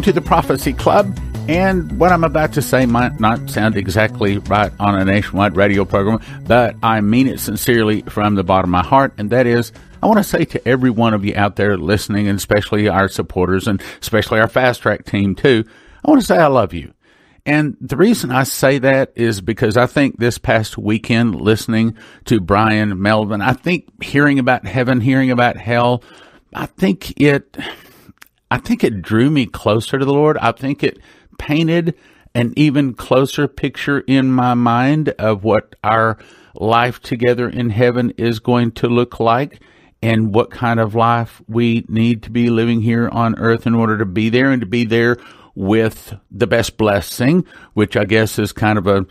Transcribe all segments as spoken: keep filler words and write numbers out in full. welcome to the Prophecy Club. And what I'm about to say might not sound exactly right on a nationwide radio program, but I mean it sincerely from the bottom of my heart, and that is, I want to say to every one of you out there listening, and especially our supporters, and especially our Fast Track team too, I want to say I love you. And the reason I say that is because I think this past weekend, listening to Brian Melvin, I think hearing about heaven, hearing about hell, I think it, I think it drew me closer to the Lord. I think it painted an even closer picture in my mind of what our life together in heaven is going to look like, and what kind of life we need to be living here on earth in order to be there, and to be there with the best blessing, which I guess is kind of a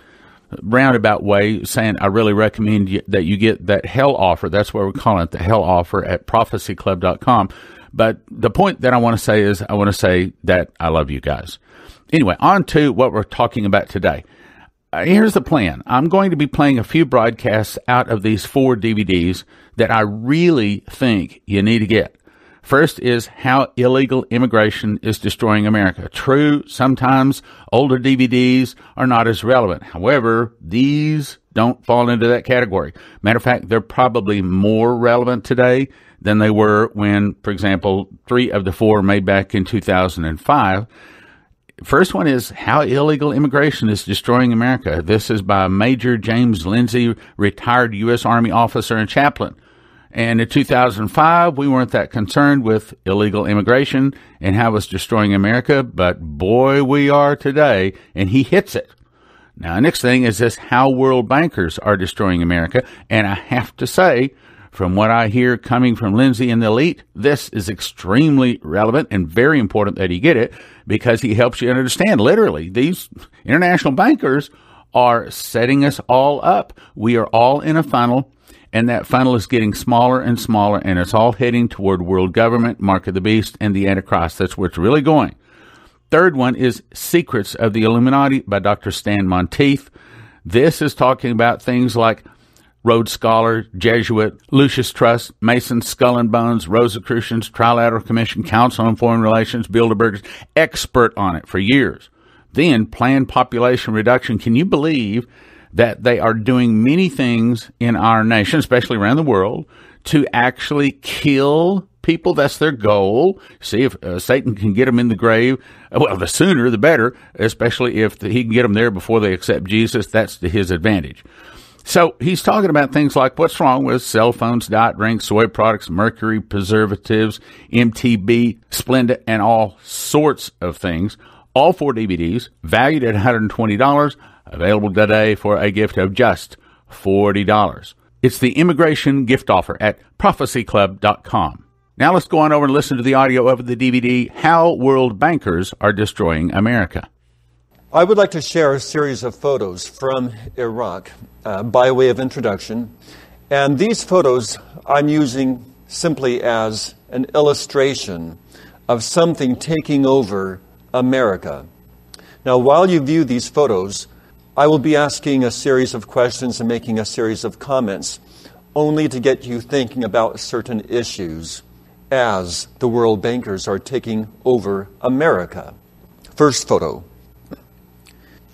roundabout way saying I really recommend you, that you get that hell offer. That's what we're calling it, the hell offer at prophecy club dot com. But the point that I want to say is I want to say that I love you guys. Anyway, on to what we're talking about today. Uh, here's the plan. I'm going to be playing a few broadcasts out of these four D V Ds that I really think you need to get. First is How Illegal Immigration is Destroying America. True, sometimes older D V Ds are not as relevant. However, these don't fall into that category. Matter of fact, they're probably more relevant today than they were when, for example, three of the four made back in two thousand five. First one is How Illegal Immigration is Destroying America. This is by Major James Linzey, retired U S Army officer and chaplain. And in two thousand five, we weren't that concerned with illegal immigration and how it's destroying America, but boy, we are today, and he hits it. Now, the next thing is this, How World Bankers Are Destroying America. And I have to say, from what I hear coming from Lindsay and the elite, this is extremely relevant and very important that you get it, because he helps you understand, literally, these international bankers are setting us all up. We are all in a funnel, and that funnel is getting smaller and smaller, and it's all heading toward world government, Mark of the Beast, and the Antichrist. That's where it's really going. Third one is Secrets of the Illuminati by Doctor Stan Monteith. This is talking about things like Rhodes Scholar, Jesuit, Lucius Trust, Mason, Skull and Bones, Rosicrucians, Trilateral Commission, Council on Foreign Relations, Bilderbergs, expert on it for years. Then Planned Population Reduction. Can you believe that they are doing many things in our nation, especially around the world, to actually kill people? That's their goal. See if uh, Satan can get them in the grave. Well, the sooner, the better, especially if the, he can get them there before they accept Jesus. That's to his advantage. So he's talking about things like what's wrong with cell phones, diet drinks, soy products, mercury, preservatives, M T B E, Splenda, and all sorts of things. All four D V Ds, valued at one hundred twenty dollars, available today for a gift of just forty dollars. It's the Immigration Gift Offer at prophecy club dot com. Now let's go on over and listen to the audio of the D V D, How World Bankers Are Destroying America. I would like to share a series of photos from Iraq uh, by way of introduction. And these photos I'm using simply as an illustration of something taking over America. Now, while you view these photos, I will be asking a series of questions and making a series of comments only to get you thinking about certain issues as the world bankers are taking over America. First photo.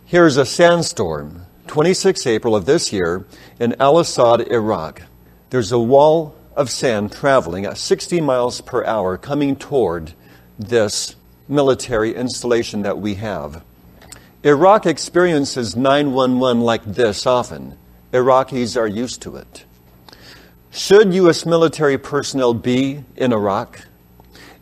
Here's a sandstorm, the twenty-sixth of April of this year in Al-Asad, Iraq. There's a wall of sand traveling at sixty miles per hour coming toward this military installation that we have. Iraq experiences nine one one like this often. Iraqis are used to it. Should U S military personnel be in Iraq?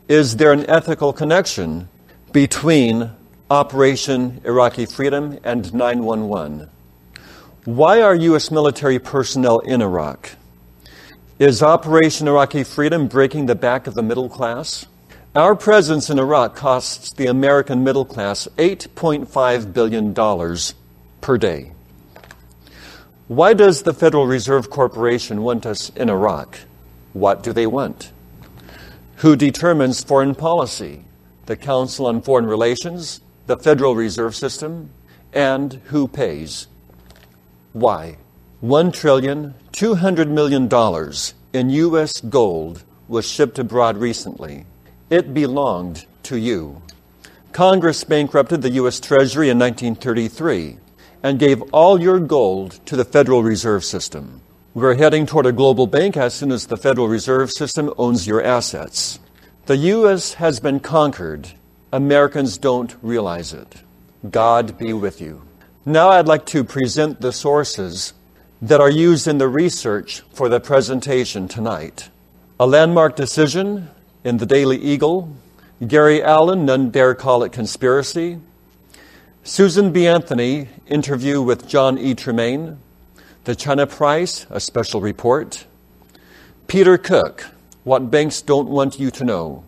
Is there an ethical connection between Operation Iraqi Freedom and nine one one. Why are U S military personnel in Iraq? Is Operation Iraqi Freedom breaking the back of the middle class? Our presence in Iraq costs the American middle class eight point five billion dollars per day. Why does the Federal Reserve Corporation want us in Iraq? What do they want? Who determines foreign policy? The Council on Foreign Relations? The Federal Reserve System, and who pays. Why? one trillion two hundred million dollars in U S gold was shipped abroad recently. It belonged to you. Congress bankrupted the U S Treasury in nineteen thirty-three and gave all your gold to the Federal Reserve System. We're heading toward a global bank as soon as the Federal Reserve System owns your assets. The U S has been conquered. Americans don't realize it. God be with you. Now I'd like to present the sources that are used in the research for the presentation tonight. A landmark decision in the Daily Eagle, Gary Allen, None Dare Call It Conspiracy, Susan B. Anthony, Interview with John E. Tremaine, The China Price, a special report, Peter Cook, What Banks Don't Want You to Know,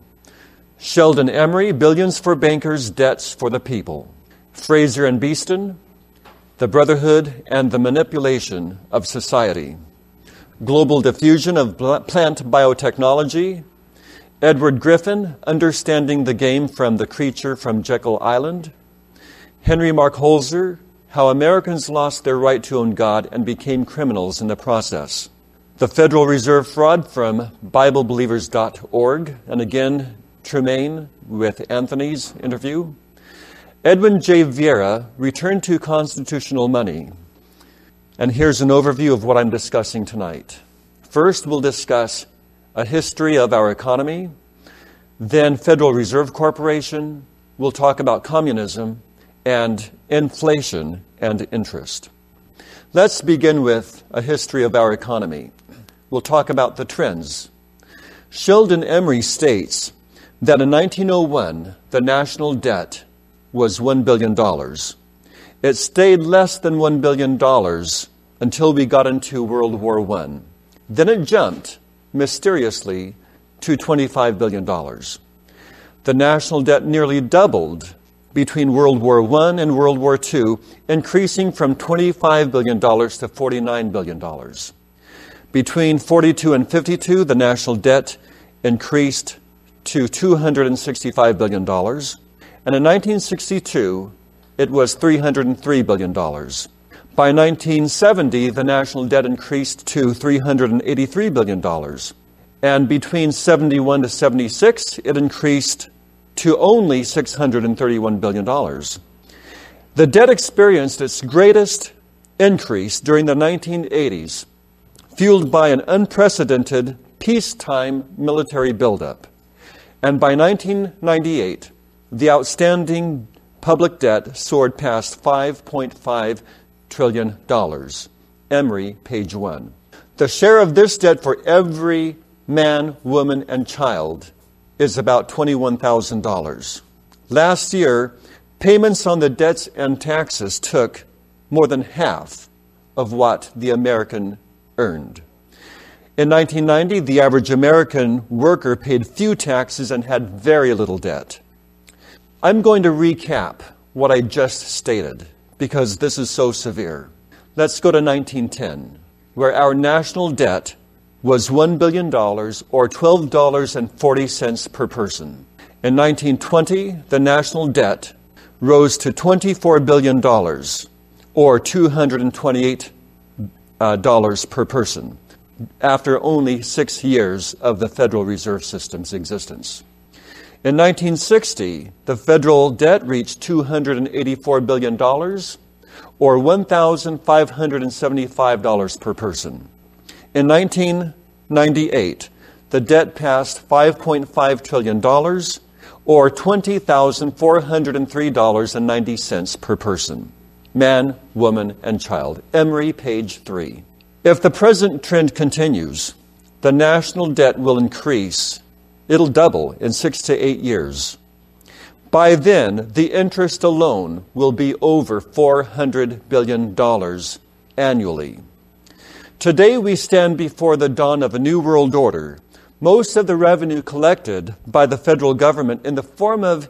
Sheldon Emery, Billions for Bankers, Debts for the People, Fraser and Beeston, The Brotherhood and the Manipulation of Society, Global Diffusion of Plant Biotechnology, Edward Griffin, Understanding the Game from the Creature from Jekyll Island, Henry Mark Holzer, How Americans Lost Their Right to Own God and Became Criminals in the Process, The Federal Reserve Fraud from Bible Believers dot org, and again, Tremaine with Anthony's interview, Edwin J. Vieira, Return to Constitutional Money. And here's an overview of what I'm discussing tonight. First, we'll discuss a history of our economy, then Federal Reserve Corporation. We'll talk about communism and inflation and interest. Let's begin with a history of our economy. We'll talk about the trends. Sheldon Emery states that in nineteen oh one, the national debt was one billion dollars. It stayed less than one billion dollars until we got into World War One. Then it jumped, mysteriously, to twenty-five billion dollars. The national debt nearly doubled between World War One and World War Two, increasing from twenty-five billion dollars to forty-nine billion dollars. Between forty-two and fifty-two, the national debt increased to two hundred sixty-five billion dollars. And in nineteen sixty-two, it was three hundred three billion dollars. By nineteen seventy, the national debt increased to three hundred eighty-three billion dollars. And between seventy-one to seventy-six, it increased to only six hundred thirty-one billion dollars. The debt experienced its greatest increase during the nineteen eighties, fueled by an unprecedented peacetime military buildup. And by nineteen ninety-eight, the outstanding public debt soared past five point five trillion dollars. Emery, page one. The share of this debt for every man, woman, and child is about twenty-one thousand dollars. Last year, payments on the debts and taxes took more than half of what the American earned. In nineteen ninety, the average American worker paid few taxes and had very little debt. I'm going to recap what I just stated because this is so severe. Let's go to nineteen ten, where our national debt was one billion dollars, or twelve dollars and forty cents per person. In nineteen twenty, the national debt rose to twenty-four billion dollars, or two hundred twenty-eight dollars uh, per person, after only six years of the Federal Reserve System's existence. In nineteen sixty, the federal debt reached two hundred eighty-four billion dollars, or one thousand five hundred seventy-five dollars per person. In nineteen ninety-eight, the debt passed five point five trillion dollars, or twenty thousand four hundred three dollars and ninety cents per person. Man, woman, and child. Emery, page three. If the present trend continues, the national debt will increase. It'll double in six to eight years. By then, the interest alone will be over four hundred billion dollars annually. Today, we stand before the dawn of a new world order. Most of the revenue collected by the federal government in the form of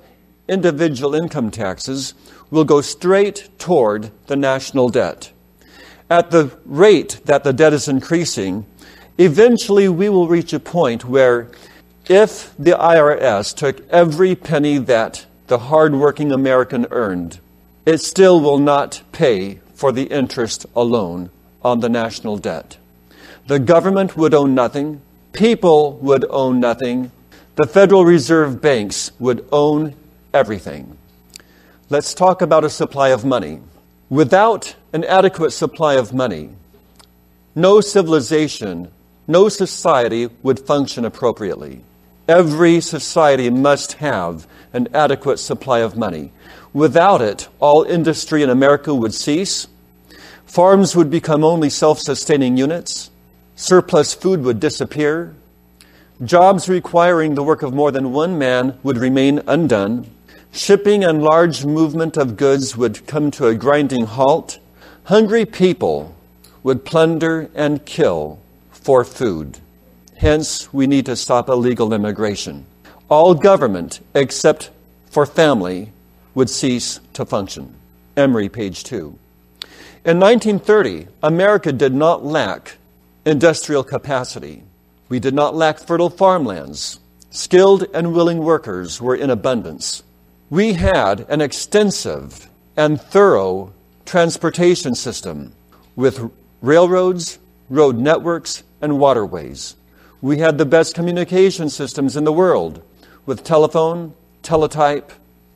individual income taxes will go straight toward the national debt. At the rate that the debt is increasing, eventually we will reach a point where if the I R S took every penny that the hard-working American earned, it still will not pay for the interest alone on the national debt. The government would own nothing. People would own nothing. The Federal Reserve banks would own everything. Let's talk about a supply of money. Without an adequate supply of money, no civilization, no society would function appropriately. Every society must have an adequate supply of money. Without it, all industry in America would cease. Farms would become only self-sustaining units. Surplus food would disappear. Jobs requiring the work of more than one man would remain undone. Shipping and large movement of goods would come to a grinding halt. Hungry people would plunder and kill for food. Hence, we need to stop illegal immigration. All government, except for family, would cease to function. Emory, page two. In nineteen thirty, America did not lack industrial capacity. We did not lack fertile farmlands. Skilled and willing workers were in abundance. We had an extensive and thorough transportation system with railroads, road networks, and waterways. We had the best communication systems in the world with telephone, teletype,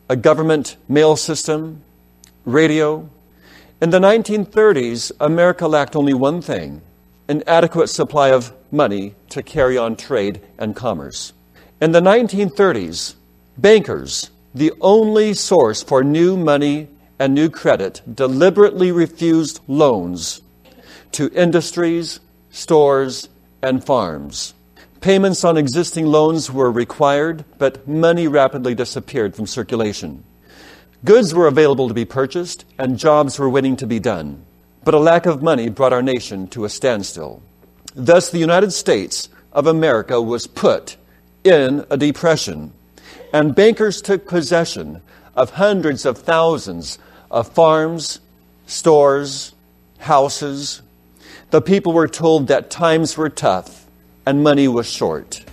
a government mail system, radio. In the nineteen thirties, America lacked only one thing, an adequate supply of money to carry on trade and commerce. In the nineteen thirties, bankers, the only source for new money and new credit, deliberately refused loans to industries, stores, and farms. Payments on existing loans were required, but money rapidly disappeared from circulation. Goods were available to be purchased, and jobs were waiting to be done. But a lack of money brought our nation to a standstill. Thus, the United States of America was put in a depression, and bankers took possession of hundreds of thousands of farms, stores, houses. The people were told that times were tough and money was short.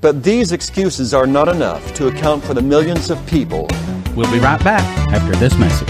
But these excuses are not enough to account for the millions of people. We'll be right back after this message.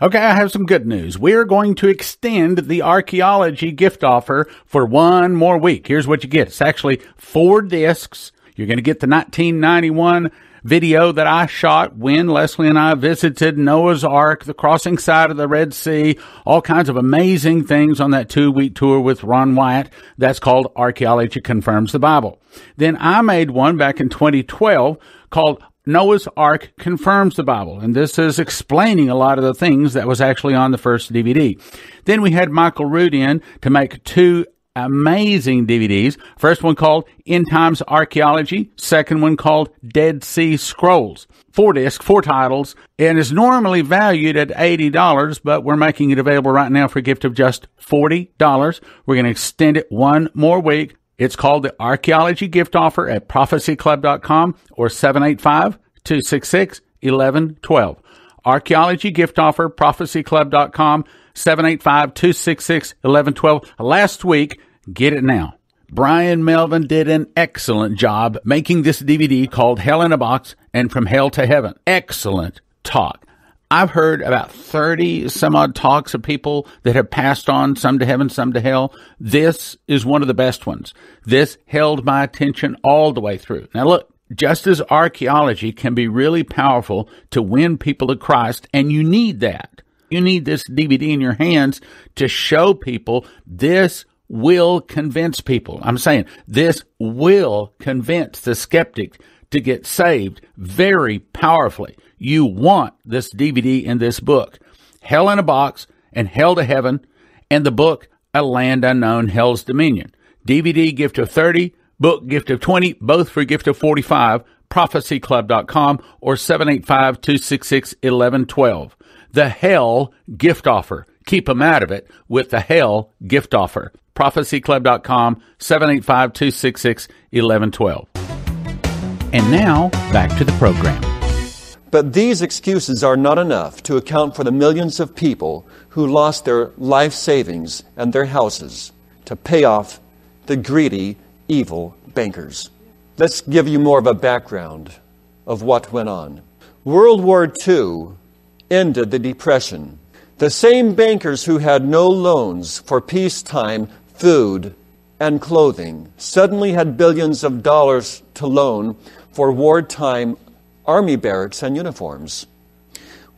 Okay, I have some good news. We're going to extend the archaeology gift offer for one more week. Here's what you get. It's actually four discs. You're going to get the nineteen ninety-one video that I shot when Leslie and I visited Noah's Ark, the crossing side of the Red Sea, all kinds of amazing things on that two-week tour with Ron Wyatt. That's called Archaeology Confirms the Bible. Then I made one back in twenty twelve called Noah's Ark Confirms the Bible, and this is explaining a lot of the things that was actually on the first D V D. Then we had Michael Rood in to make two amazing D V Ds. First one called End Times Archaeology, second one called Dead Sea Scrolls. Four discs, four titles, and is normally valued at eighty dollars, but we're making it available right now for a gift of just forty dollars. We're going to extend it one more week. It's called the Archaeology Gift Offer at prophecy club dot com or seven eight five, two six six, one one one two. Archaeology Gift Offer, prophecy club dot com, seven eight five, two six six, one one one two. Last week, get it now. Brian Melvin did an excellent job making this D V D called Hell in a Box and From Hell to Heaven. Excellent talk. I've heard about thirty some odd talks of people that have passed on, some to heaven, some to hell. This is one of the best ones. This held my attention all the way through. Now look, just as archaeology can be really powerful to win people to Christ, and you need that. You need this D V D in your hands to show people this will convince people. I'm saying this will convince the skeptic to get saved very powerfully. You want this D V D in this book, Hell in a Box and Hell to Heaven, and the book, A Land Unknown, Hell's Dominion. D V D gift of thirty, book gift of twenty, both for gift of forty-five, prophecy club dot com or seven eight five, two six six, one one one two. The Hell Gift Offer. Keep them out of it with the Hell Gift Offer. prophecy club dot com, seven eight five, two six six, one one one two. And now, back to the program. But these excuses are not enough to account for the millions of people who lost their life savings and their houses to pay off the greedy, evil bankers. Let's give you more of a background of what went on. World War Two ended the Depression. The same bankers who had no loans for peacetime food and clothing suddenly had billions of dollars to loan for wartime army barracks and uniforms.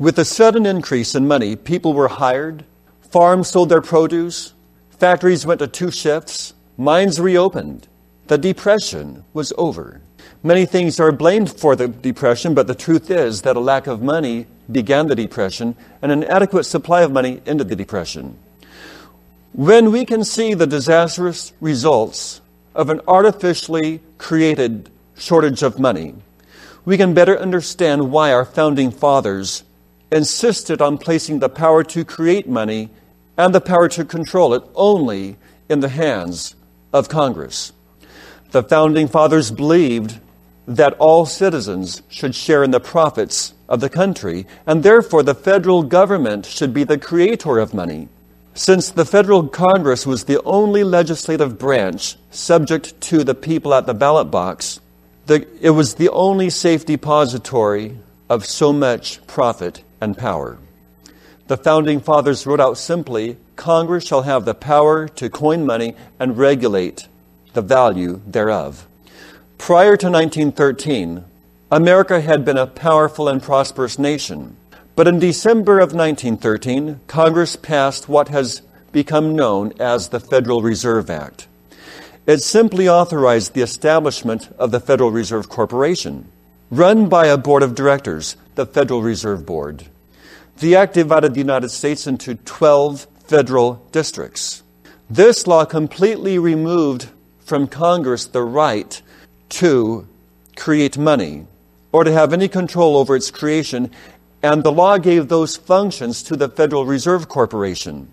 With a sudden increase in money, people were hired, farms sold their produce, factories went to two shifts, mines reopened. The Depression was over. Many things are blamed for the Depression, but the truth is that a lack of money began the Depression, and an adequate supply of money ended the Depression. When we can see the disastrous results of an artificially created shortage of money, we can better understand why our founding fathers insisted on placing the power to create money and the power to control it only in the hands of Congress. The founding fathers believed that all citizens should share in the profits of the country, and therefore the federal government should be the creator of money. Since the federal Congress was the only legislative branch subject to the people at the ballot box, the, it was the only safe depository of so much profit and power. The founding fathers wrote out simply, Congress shall have the power to coin money and regulate the value thereof. Prior to nineteen thirteen, America had been a powerful and prosperous nation. But in December of nineteen thirteen, Congress passed what has become known as the Federal Reserve Act. It simply authorized the establishment of the Federal Reserve Corporation, run by a board of directors, the Federal Reserve Board. The act divided the United States into twelve federal districts. This law completely removed from Congress the right to create money or to have any control over its creation, and the law gave those functions to the Federal Reserve Corporation.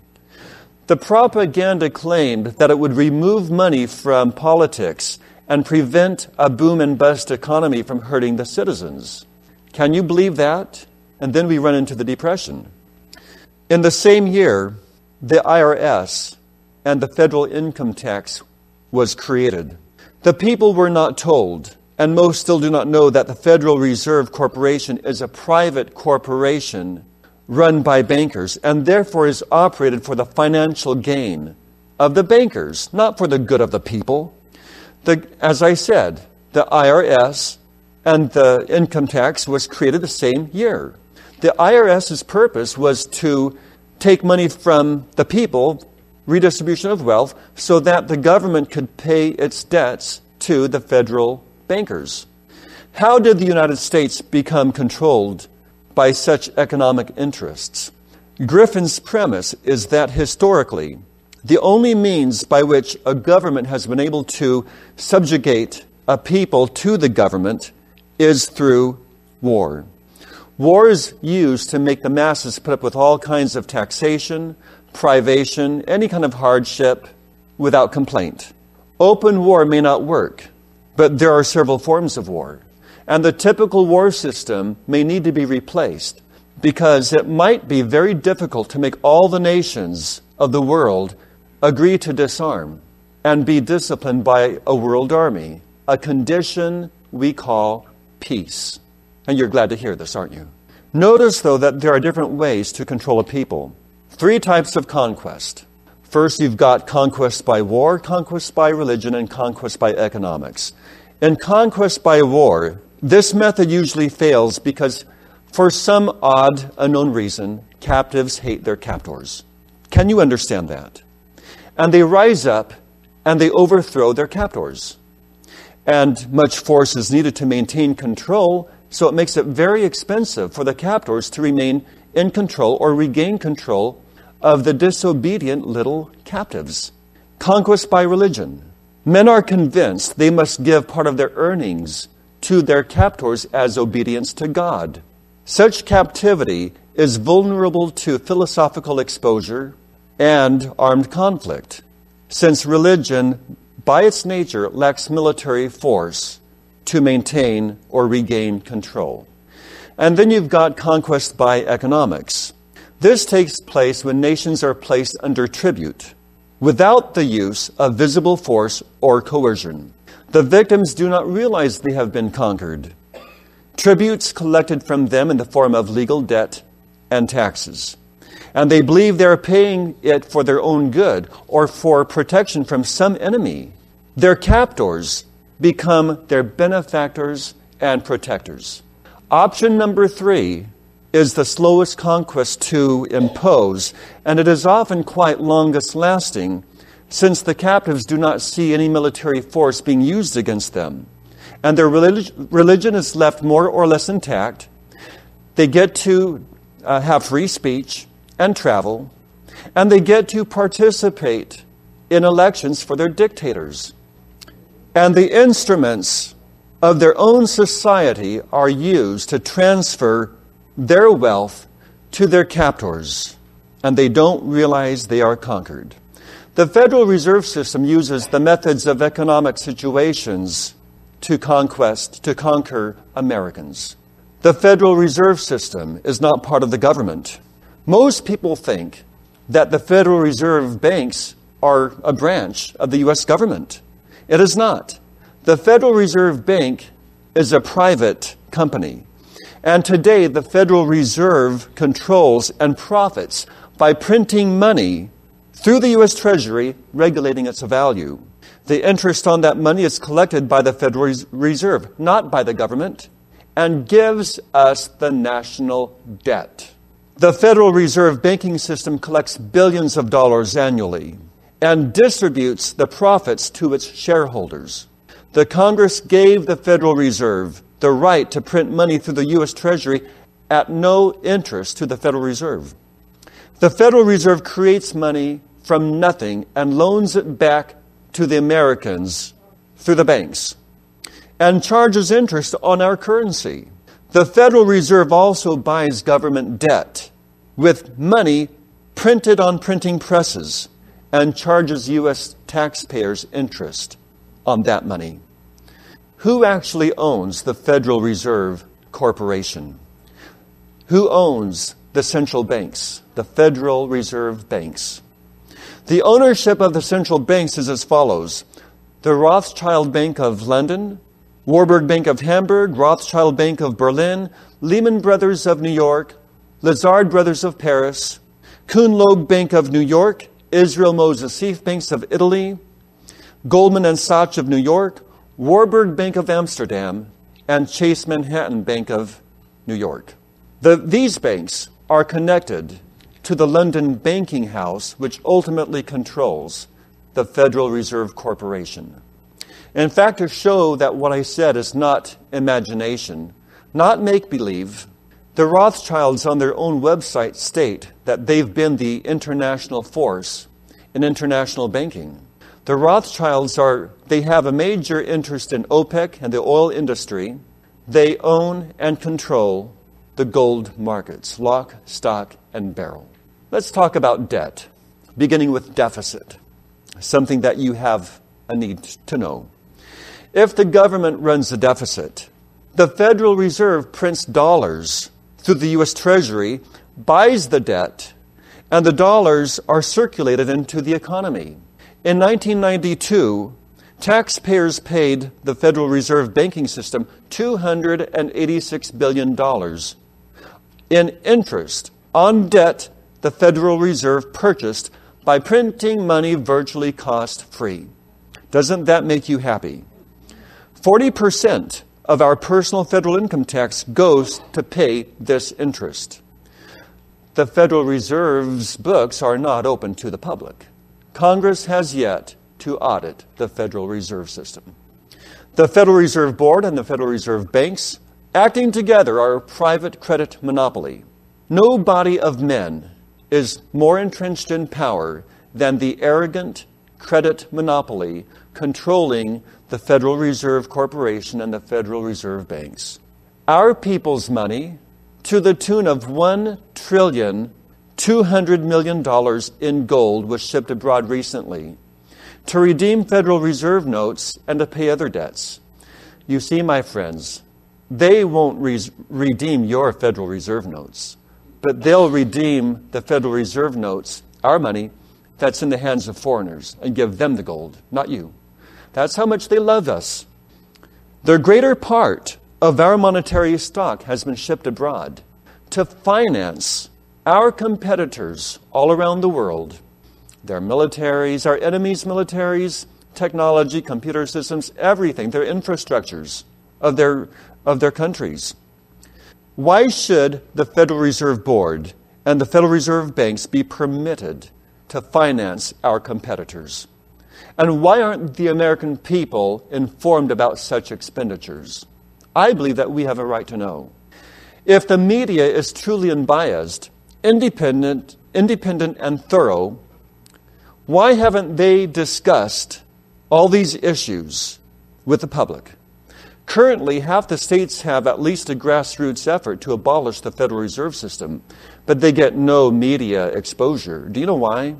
The propaganda claimed that it would remove money from politics and prevent a boom and bust economy from hurting the citizens. Can you believe that? And then we run into the Depression. In the same year, the I R S and the federal income tax was created. The people were not told, and most still do not know, that the Federal Reserve Corporation is a private corporation run by bankers and therefore is operated for the financial gain of the bankers, not for the good of the people. The, as I said, the I R S and the income tax was created the same year. The IRS's purpose was to take money from the people, redistribution of wealth, so that the government could pay its debts to the federal bankers. How did the United States become controlled by such economic interests? Griffin's premise is that historically, the only means by which a government has been able to subjugate a people to the government is through war. War is used to make the masses put up with all kinds of taxation, privation, any kind of hardship without complaint. Open war may not work, but there are several forms of war, and the typical war system may need to be replaced because it might be very difficult to make all the nations of the world agree to disarm and be disciplined by a world army, a condition we call peace. And you're glad to hear this, aren't you? Notice, though, that there are different ways to control a people. Three types of conquest. First, you've got conquest by war, conquest by religion, and conquest by economics. In conquest by war, this method usually fails because, for some odd, unknown reason, captives hate their captors. Can you understand that? And they rise up and they overthrow their captors. And much force is needed to maintain control, so it makes it very expensive for the captors to remain in control or regain control of the disobedient little captives. Conquest by religion. Men are convinced they must give part of their earnings to their captors as obedience to God. Such captivity is vulnerable to philosophical exposure and armed conflict, since religion, by its nature, lacks military force to maintain or regain control. And then you've got conquest by economics. This takes place when nations are placed under tribute without the use of visible force or coercion. The victims do not realize they have been conquered. Tributes collected from them in the form of legal debt and taxes. And they believe they're paying it for their own good or for protection from some enemy. Their captors become their benefactors and protectors. Option number three is the slowest conquest to impose, and it is often quite longest lasting, since the captives do not see any military force being used against them, and their relig- religion is left more or less intact. They get to uh, have free speech and travel, and they get to participate in elections for their dictators. And the instruments of their own society are used to transfer their wealth to their captors, and they don't realize they are conquered. The Federal Reserve System uses the methods of economic situations to conquest, to conquer Americans. The Federal Reserve System is not part of the government. Most people think that the Federal Reserve banks are a branch of the U S government. It is not. The Federal Reserve Bank is a private company. And today, the Federal Reserve controls and profits by printing money through the U S Treasury, regulating its value. The interest on that money is collected by the Federal Reserve, not by the government, and gives us the national debt. The Federal Reserve banking system collects billions of dollars annually and distributes the profits to its shareholders. The Congress gave the Federal Reserve the right to print money through the U S Treasury at no interest to the Federal Reserve. The Federal Reserve creates money from nothing and loans it back to the Americans through the banks and charges interest on our currency. The Federal Reserve also buys government debt with money printed on printing presses and charges U S taxpayers interest on that money. Who actually owns the Federal Reserve Corporation? Who owns the central banks, the Federal Reserve banks? The ownership of the central banks is as follows. The Rothschild Bank of London, Warburg Bank of Hamburg, Rothschild Bank of Berlin, Lehman Brothers of New York, Lazard Brothers of Paris, Kuhn Loeb Bank of New York, Israel Moses Seif Banks of Italy, Goldman and Sachs of New York, Warburg Bank of Amsterdam, and Chase Manhattan Bank of New York. The, these banks are connected to the London banking house, which ultimately controls the Federal Reserve Corporation. In fact, to show that what I said is not imagination, not make-believe, the Rothschilds on their own website state that they've been the international force in international banking. The Rothschilds are, they have a major interest in OPEC and the oil industry. They own and control the gold markets, lock, stock, and barrel. Let's talk about debt, beginning with deficit, something that you have a need to know. If the government runs a deficit, the Federal Reserve prints dollars through the U S Treasury, buys the debt, and the dollars are circulated into the economy. In nineteen ninety-two, taxpayers paid the Federal Reserve banking system two hundred eighty-six billion dollars in interest on debt the Federal Reserve purchased by printing money virtually cost-free. Doesn't that make you happy? forty percent of our personal federal income tax goes to pay this interest. The Federal Reserve's books are not open to the public. Congress has yet to audit the Federal Reserve System. The Federal Reserve Board and the Federal Reserve banks, acting together, are a private credit monopoly. No body of men is more entrenched in power than the arrogant credit monopoly controlling the Federal Reserve Corporation and the Federal Reserve banks. Our people's money, to the tune of one trillion dollars, two hundred million dollars in gold was shipped abroad recently to redeem Federal Reserve notes and to pay other debts. You see, my friends, they won't re- redeem your Federal Reserve notes, but they'll redeem the Federal Reserve notes, our money, that's in the hands of foreigners, and give them the gold, not you. That's how much they love us. The greater part of our monetary stock has been shipped abroad to finance our competitors all around the world, their militaries, our enemies' militaries, technology, computer systems, everything, their infrastructures of their, of their countries. Why should the Federal Reserve Board and the Federal Reserve Banks be permitted to finance our competitors? And why aren't the American people informed about such expenditures? I believe that we have a right to know. If the media is truly unbiased, independent, independent and thorough, why haven't they discussed all these issues with the public? Currently, half the states have at least a grassroots effort to abolish the Federal Reserve System, but they get no media exposure. Do you know why?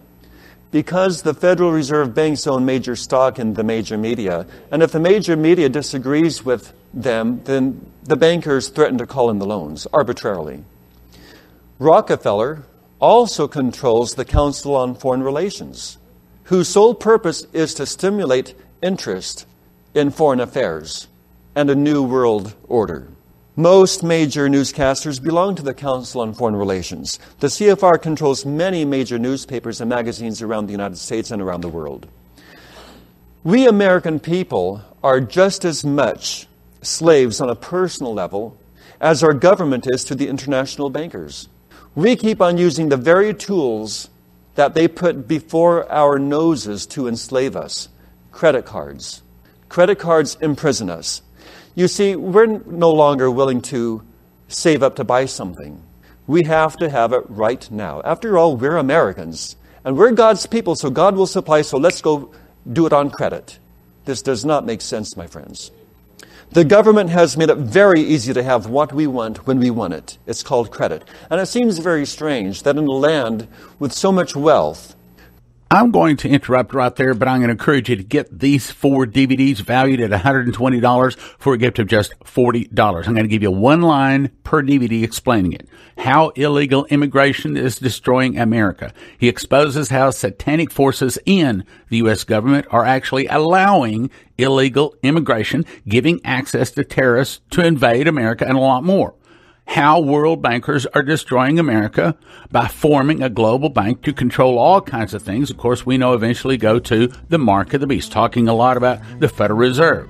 Because the Federal Reserve Banks own major stock in the major media, and if the major media disagrees with them, then the bankers threaten to call in the loans arbitrarily. Rockefeller also controls the Council on Foreign Relations, whose sole purpose is to stimulate interest in foreign affairs and a new world order. Most major newscasters belong to the Council on Foreign Relations. The C F R controls many major newspapers and magazines around the United States and around the world. We American people are just as much slaves on a personal level as our government is to the international bankers. We keep on using the very tools that they put before our noses to enslave us. Credit cards. Credit cards imprison us. You see, we're no longer willing to save up to buy something. We have to have it right now. After all, we're Americans, and we're God's people, so God will supply, so let's go do it on credit. This does not make sense, my friends. The government has made it very easy to have what we want when we want it. It's called credit. And it seems very strange that in a land with so much wealth... I'm going to interrupt right there, but I'm going to encourage you to get these four D V Ds valued at one hundred twenty dollars for a gift of just forty dollars. I'm going to give you one line per D V D explaining it. How illegal immigration is destroying America. He exposes how satanic forces in the U S government are actually allowing illegal immigration, giving access to terrorists to invade America, and a lot more. How world bankers are destroying America by forming a global bank to control all kinds of things. Of course, we know eventually go to the mark of the beast, talking a lot about the Federal Reserve.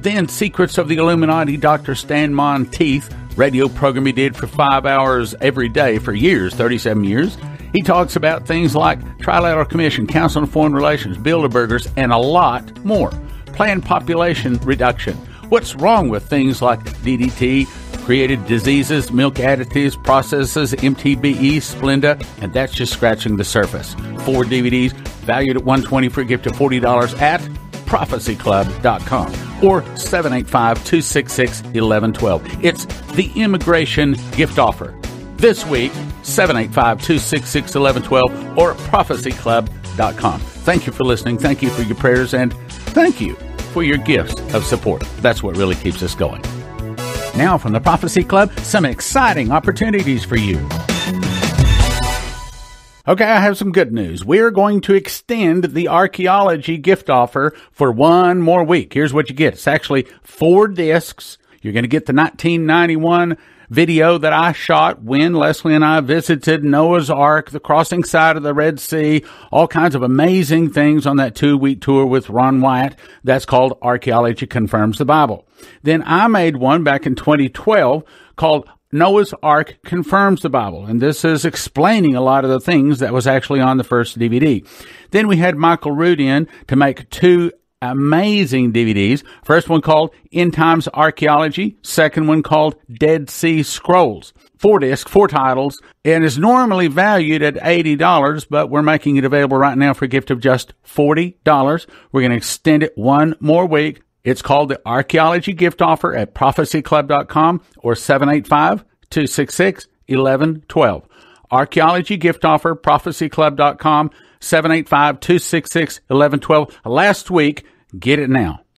Then Secrets of the Illuminati, Doctor Stan Monteith, radio program he did for five hours every day for years, thirty-seven years. He talks about things like Trilateral Commission, Council on Foreign Relations, Bilderbergers, and a lot more. Planned population reduction. What's wrong with things like D D T, created diseases, milk additives, processes, M T B E, Splenda, and that's just scratching the surface. Four D V Ds valued at one hundred twenty dollars for a gift of forty dollars at prophecy club dot com or seven eight five, two six six, one one one two. It's the immigration gift offer. This week, seven eight five, two six six, one one one two or prophecy club dot com. Thank you for listening. Thank you for your prayers, and thank you for your gifts of support. That's what really keeps us going. Now from the Prophecy Club, some exciting opportunities for you. Okay, I have some good news. We're going to extend the archaeology gift offer for one more week. Here's what you get. It's actually four discs. You're going to get the nineteen ninety-one video that I shot when Leslie and I visited Noah's Ark, the crossing side of the Red Sea, all kinds of amazing things on that two-week tour with Ron Wyatt. That's called Archaeology Confirms the Bible. Then I made one back in twenty twelve called Noah's Ark Confirms the Bible, and this is explaining a lot of the things that was actually on the first D V D. Then we had Michael Rood in to make two amazing D V Ds. First one called End Times Archaeology, second one called Dead Sea Scrolls. Four discs, four titles, and is normally valued at eighty dollars, but we're making it available right now for a gift of just forty dollars. We're going to extend it one more week. It's called the Archaeology Gift Offer at prophecy club dot com or seven eight five, two six six, one one one two. Archaeology Gift Offer, prophecy club dot com, seven eight five, two six six, one one one two. Last week, get it now.